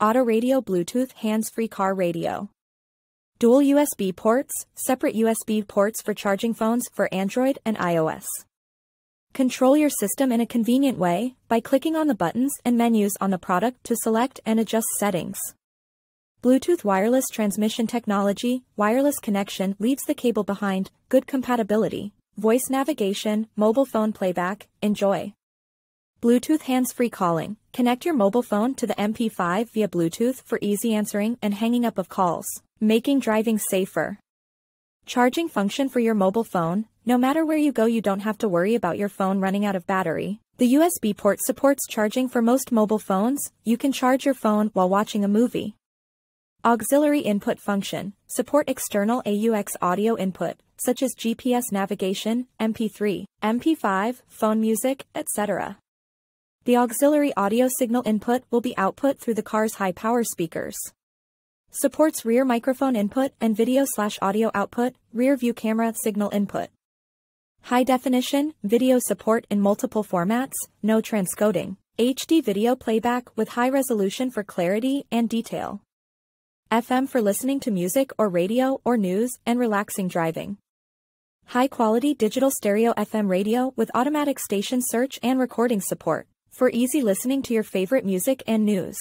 auto radio, Bluetooth, hands-free car radio. Dual USB ports, separate USB ports for charging phones for Android and iOS. Control your system in a convenient way by clicking on the buttons and menus on the product to select and adjust settings. Bluetooth wireless transmission technology, wireless connection leaves the cable behind, good compatibility, voice navigation, mobile phone playback, enjoy. Bluetooth hands-free calling, connect your mobile phone to the MP5 via Bluetooth for easy answering and hanging up of calls, making driving safer. Charging function for your mobile phone, no matter where you go you don't have to worry about your phone running out of battery. The USB port supports charging for most mobile phones, you can charge your phone while watching a movie. Auxiliary input function, support external AUX audio input, such as GPS navigation, MP3, MP5, phone music, etc. The auxiliary audio signal input will be output through the car's high-power speakers. Supports rear microphone input and video/audio output, rear view camera signal input. High-definition, video support in multiple formats, no transcoding, HD video playback with high resolution for clarity and detail. FM for listening to music or radio or news and relaxing driving. High-quality digital stereo FM radio with automatic station search and recording support for easy listening to your favorite music and news.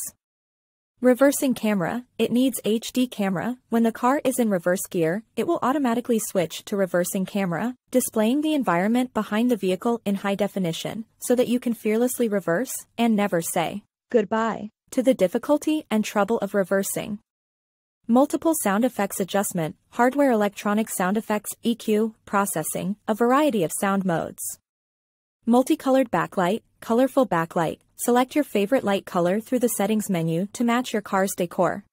Reversing camera, it needs HD camera. When the car is in reverse gear, it will automatically switch to reversing camera, displaying the environment behind the vehicle in high definition, so that you can fearlessly reverse and never say goodbye to the difficulty and trouble of reversing. Multiple sound effects adjustment, hardware electronic sound effects, EQ, processing, a variety of sound modes. Multicolored backlight, colorful backlight, select your favorite light color through the settings menu to match your car's decor.